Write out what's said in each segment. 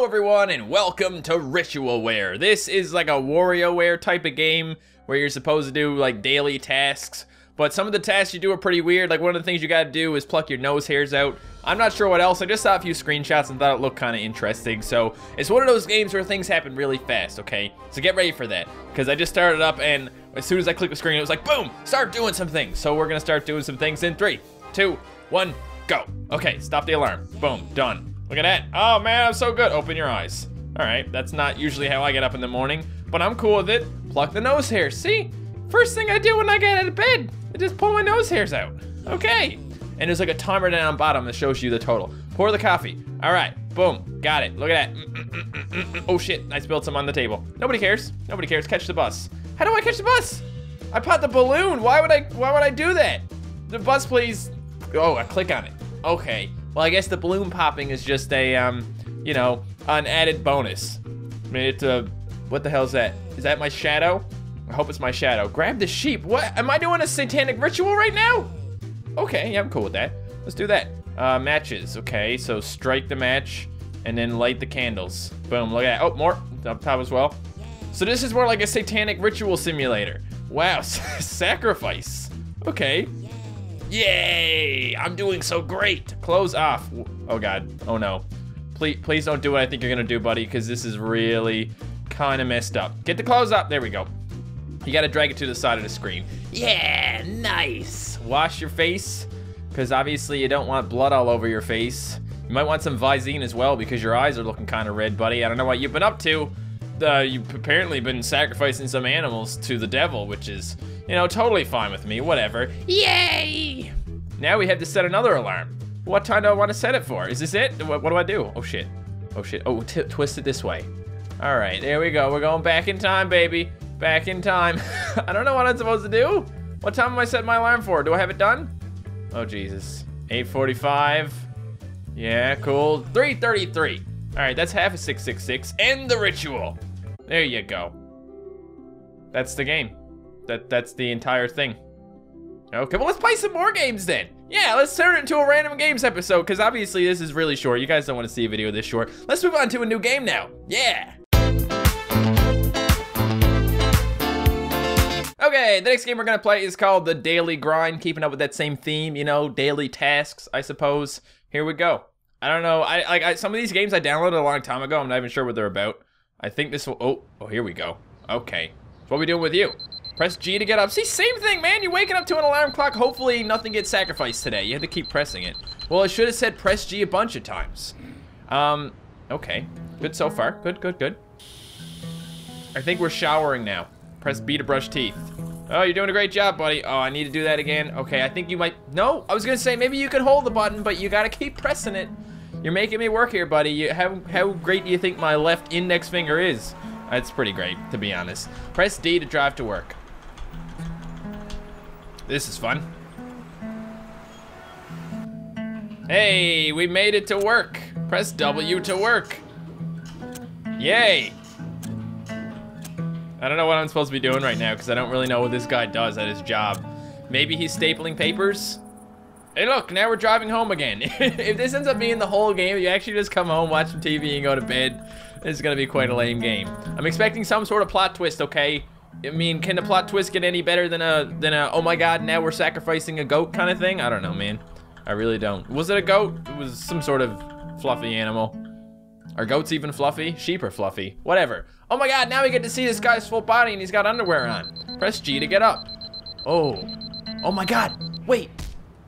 Hello everyone and welcome to WarioWare. This is like a WarioWare type of game where you're supposed to do like daily tasks, but some of the tasks you do are pretty weird. Like one of the things you gotta do is pluck your nose hairs out. I'm not sure what else. I just saw a few screenshots and thought it looked kind of interesting. So it's one of those games where things happen really fast, okay? So get ready for that, because I just started up and as soon as I clicked the screen it was like boom, start doing some things. So we're gonna start doing some things in 3, 2, 1, go. Okay, stop the alarm. Boom, done. Look at that. Oh man, I'm so good. Open your eyes. All right, that's not usually how I get up in the morning, but I'm cool with it. Pluck the nose hairs. See? First thing I do when I get out of bed, I just pull my nose hairs out. Okay. And there's like a timer down bottom that shows you the total. Pour the coffee. All right, boom, got it. Look at that. Oh shit, I spilled some on the table. Nobody cares. Nobody cares. Catch the bus. How do I catch the bus? I popped the balloon. Why would I do that? The bus, please. Oh, I click on it. Okay. Well, I guess the balloon popping is just a, you know, an added bonus. I mean, it's a, what the hell is that? Is that my shadow? I hope it's my shadow. Grab the sheep. What? Am I doing a satanic ritual right now? Okay, yeah, I'm cool with that. Let's do that. Matches. Okay, so strike the match and then light the candles. Boom, look at that. Oh, more up top as well. So this is more like a satanic ritual simulator. Wow, sacrifice. Okay. Yay! I'm doing so great. Close off. Oh god. Oh no. Please don't do what I think you're gonna do, buddy, because this is really kind of messed up. Get the clothes up. There we go. You gotta drag it to the side of the screen. Yeah, nice. Wash your face, because obviously you don't want blood all over your face. You might want some Visine as well, because your eyes are looking kind of red, buddy. I don't know what you've been up to. You've apparently been sacrificing some animals to the devil, which is, you know, totally fine with me, whatever. Yay! Now we have to set another alarm. What time do I want to set it for? Is this it? What do I do? Oh shit. Oh shit. Oh, twist it this way. All right, there we go. We're going back in time, baby. Back in time. I don't know what I'm supposed to do. What time am I setting my alarm for? Do I have it done? Oh Jesus. 8:45. Yeah, cool. 3:33. All right, that's half of 666. End the ritual. There you go. That's the game. That's the entire thing. Okay, well, let's play some more games then. Yeah, let's turn it into a random games episode, because obviously this is really short. You guys don't want to see a video this short. Let's move on to a new game now. Yeah. Okay, the next game we're going to play is called The Daily Grind, keeping up with that same theme, you know, daily tasks, I suppose. Here we go. I don't know. Some of these games I downloaded a long time ago. I'm not even sure what they're about. I think this will... Oh, here we go. Okay. So what are we doing with you? Press G to get up. See, same thing, man. You're waking up to an alarm clock. Hopefully, nothing gets sacrificed today. You have to keep pressing it. Well, I should have said press G a bunch of times. Okay. Good so far. Good. I think we're showering now. Press B to brush teeth. Oh, you're doing a great job, buddy. Oh, I need to do that again. Okay, I think you might... No, I was going to say maybe you could hold the button, but you got to keep pressing it. You're making me work here, buddy. How great do you think my left index finger is? That's pretty great, to be honest. Press D to drive to work. This is fun. Hey, we made it to work. Press W to work. Yay. I don't know what I'm supposed to be doing right now, because I don't really know what this guy does at his job. Maybe he's stapling papers? Hey look, now we're driving home again. If this ends up being the whole game, you actually just come home, watch some TV, and go to bed, this is gonna be quite a lame game. I'm expecting some sort of plot twist, okay? I mean, can the plot twist get any better than a oh my god, now we're sacrificing a goat kind of thing? I don't know, man. I really don't. Was it a goat? It was some sort of fluffy animal. Are goats even fluffy? Sheep are fluffy. Whatever. Oh my god, now we get to see this guy's full body and he's got underwear on. Press G to get up. Oh. Oh my god, wait.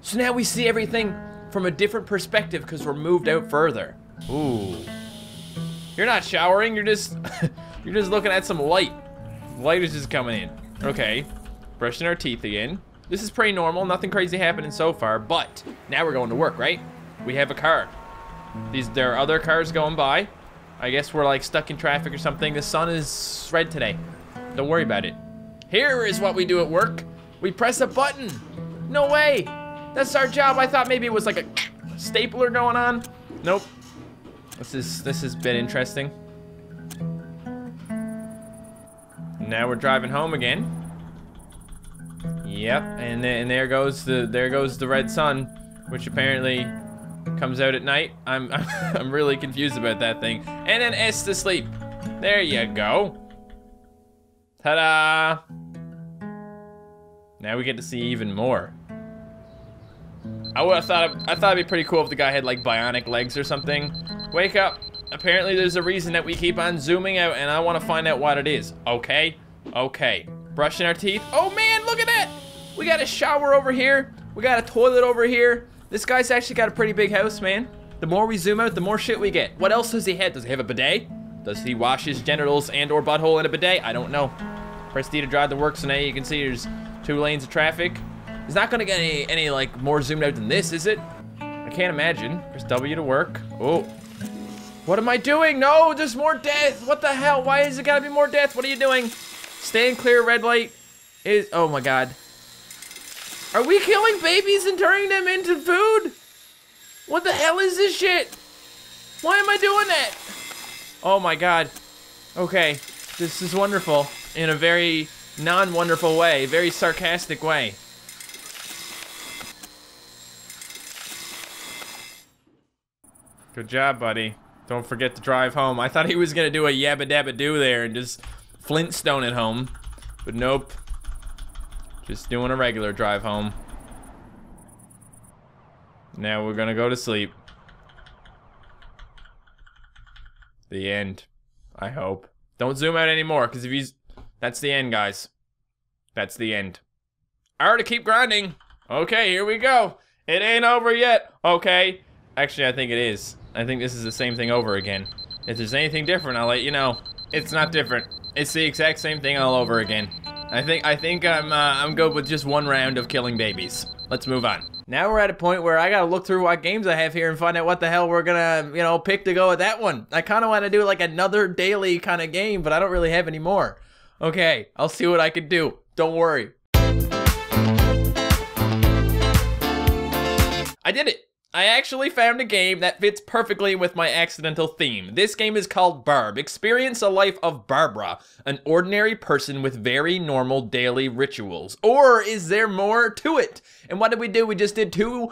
So now we see everything from a different perspective because we're moved out further. Ooh. You're not showering, you're just you're just looking at some light. Light is just coming in. Okay. Brushing our teeth again. This is pretty normal, nothing crazy happening so far, but now we're going to work, right? We have a car. There are other cars going by. I guess we're like stuck in traffic or something. The sun is red today. Don't worry about it. Here is what we do at work. We press a button. No way. That's our job. I thought maybe it was like a stapler going on. Nope. This has been interesting. Now we're driving home again. Yep, and there goes the red sun, which apparently comes out at night. I'm really confused about that thing. And an S to sleep. There you go. Ta-da! Now we get to see even more. I thought it'd be pretty cool if the guy had like bionic legs or something. Wake up. Apparently there's a reason that we keep on zooming out, and I want to find out what it is. Okay? Okay. Brushing our teeth. Oh man, look at that! We got a shower over here. We got a toilet over here. This guy's actually got a pretty big house, man. The more we zoom out, the more shit we get. What else does he have? Does he have a bidet? Does he wash his genitals and or butthole in a bidet? I don't know. Press D to drive the works, and now you can see there's 2 lanes of traffic. It's not gonna get any like more zoomed out than this, is it? I can't imagine. Press W to work. Oh. What am I doing? No, there's more death. What the hell? Why is it gotta be more death? What are you doing? Stand clear, red light is, oh my God. Are we killing babies and turning them into food? What the hell is this shit? Why am I doing that? Oh my God. Okay, this is wonderful in a very non-wonderful way, very sarcastic way. Good job, buddy. Don't forget to drive home. I thought he was gonna do a yabba dabba do there and just Flintstone at home, but nope. Just doing a regular drive home. Now we're gonna go to sleep. The end. I hope. Don't zoom out anymore, cause if you, that's the end, guys. That's the end. I already keep grinding. Okay, here we go. It ain't over yet. Okay. Actually, I think it is. I think this is the same thing over again. If there's anything different, I'll let you know. It's not different. It's the exact same thing all over again. I think I'm good with just one round of killing babies. Let's move on. Now we're at a point where I gotta look through what games I have here and find out what the hell we're gonna, you know, pick to go with that one. I kinda wanna do like another daily kinda game, but I don't really have any more. Okay, I'll see what I can do. Don't worry. I did it. I actually found a game that fits perfectly with my accidental theme. This game is called Barb. Experience a life of Barbara, an ordinary person with very normal daily rituals. Or is there more to it? And what did we do? We just did two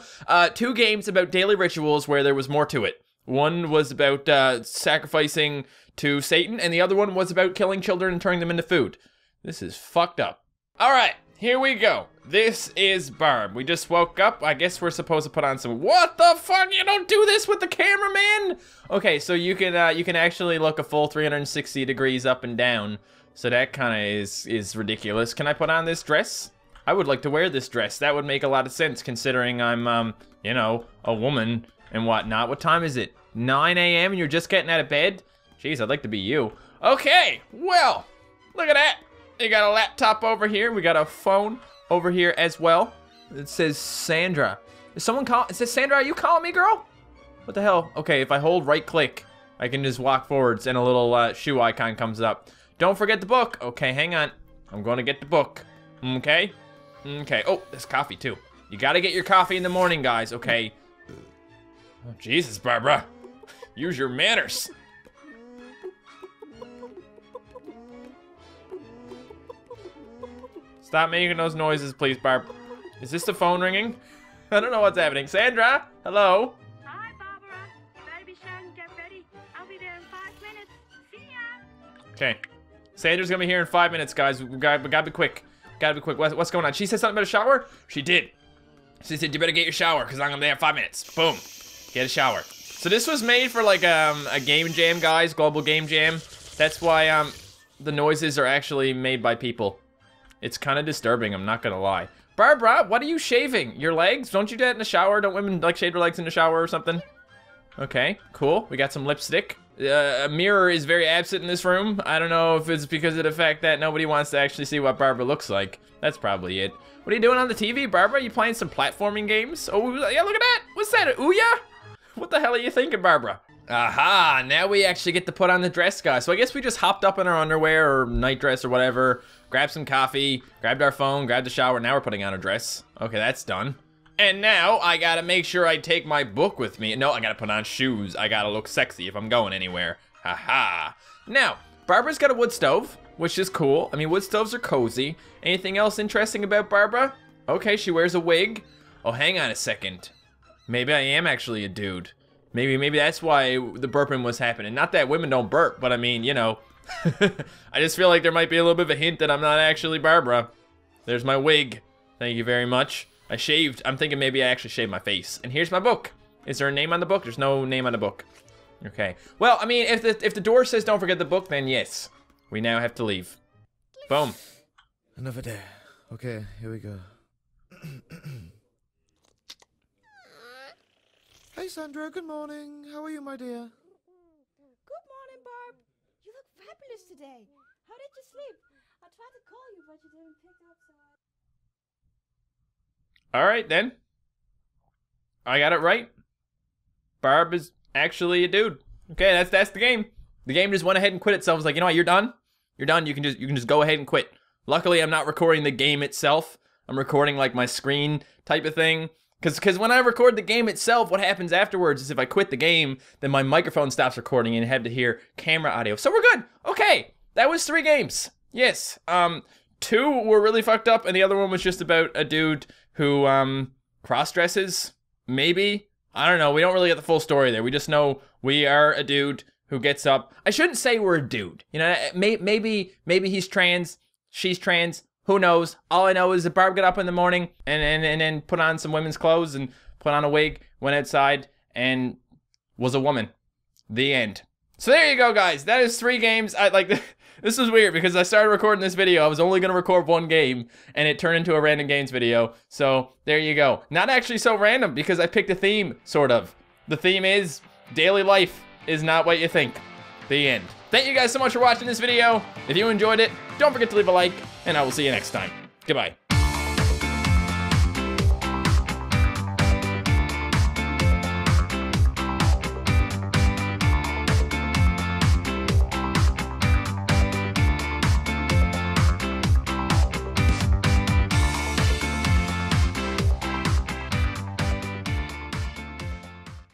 games about daily rituals where there was more to it. One was about sacrificing to Satan, and the other one was about killing children and turning them into food. This is fucked up. All right. Here we go. This is Barb. We just woke up. I guess we're supposed to put on some. What the fuck? You don't do this with the cameraman. Okay, so you can actually look a full 360 degrees up and down. So that kind of is ridiculous. Can I put on this dress? I would like to wear this dress. That would make a lot of sense considering I'm you know, a woman and whatnot. What time is it? 9 a.m. and you're just getting out of bed? Jeez, I'd like to be you. Okay. Well, look at that. You got a laptop over here. We got a phone over here as well. It says Sandra. Is someone call? It says Sandra. Are you calling me, girl? What the hell? Okay, if I hold right click, I can just walk forwards, and a little shoe icon comes up. Don't forget the book. Okay, hang on. I'm going to get the book. Okay. Okay. Oh, there's coffee too. You gotta get your coffee in the morning, guys. Okay. Oh, Jesus, Barbara. Use your manners. Stop making those noises, please, Barb. Is this the phone ringing? I don't know what's happening. Sandra, hello? Hi, Barbara. You better be sure and get ready. I'll be there in 5 minutes. See ya. Okay. Sandra's gonna be here in 5 minutes, guys. We gotta be quick. Gotta be quick. What's going on? She said something about a shower? She did. She said, you better get your shower, because I'm gonna be there in 5 minutes. Boom. Get a shower. So this was made for, like, a game jam, guys. Global game jam. That's why, the noises are actually made by people. It's kind of disturbing, I'm not gonna lie. Barbara, what are you shaving? Your legs? Don't you do that in the shower? Don't women like shave their legs in the shower or something? Okay, cool. We got some lipstick. A mirror is very absent in this room. I don't know if it's because of the fact that nobody wants to actually see what Barbara looks like. That's probably it. What are you doing on the TV, Barbara? You playing some platforming games? Oh, yeah, look at that. What's that, Ouya? What the hell are you thinking, Barbara? Aha, now we actually get to put on the dress, guys. So I guess we just hopped up in our underwear or night dress or whatever. Grabbed some coffee, grabbed our phone, grabbed the shower, now we're putting on a dress. Okay, that's done. And now, I gotta make sure I take my book with me. No, I gotta put on shoes. I gotta look sexy if I'm going anywhere. Haha. Now, Barbara's got a wood stove, which is cool. I mean, wood stoves are cozy. Anything else interesting about Barbara? Okay, she wears a wig. Oh, hang on a second. Maybe I am actually a dude. Maybe that's why the burping was happening. Not that women don't burp, but I mean, you know. I just feel like there might be a little bit of a hint that I'm not actually Barbara. There's my wig. Thank you very much. I shaved. I'm thinking maybe I actually shaved my face. And here's my book. Is there a name on the book? There's no name on the book. Okay. Well, I mean, if the door says don't forget the book, then yes. We now have to leave. Boom. Another day. Okay, here we go. Hey, Sandra. Good morning. How are you, my dear? Good morning, Barb. You look fabulous today. How did you sleep? I tried to call you, but you didn't pick up, so I... All right, then. I got it right. Barb is actually a dude. Okay, that's the game. The game just went ahead and quit itself. It's like, you know what? You're done. You're done. You can just go ahead and quit. Luckily, I'm not recording the game itself. I'm recording like my screen type of thing. Because when I record the game itself, what happens afterwards is if I quit the game, then my microphone stops recording and I have to hear camera audio. So we're good. Okay. That was 3 games. Yes. 2 were really fucked up, and the other one was just about a dude who cross-dresses. Maybe. I don't know. We don't really get the full story there. We just know we are a dude who gets up. I shouldn't say we're a dude. You know, maybe he's trans. She's trans. Who knows? All I know is that Barb got up in the morning and then put on some women's clothes and put on a wig, went outside, and was a woman. The end. So there you go, guys. That is 3 games. This was weird because I started recording this video. I was only going to record 1 game, and it turned into a random games video. So there you go. Not actually so random because I picked a theme, sort of. The theme is daily life is not what you think. The end. Thank you guys so much for watching this video. If you enjoyed it, don't forget to leave a like, and I will see you next time. Goodbye.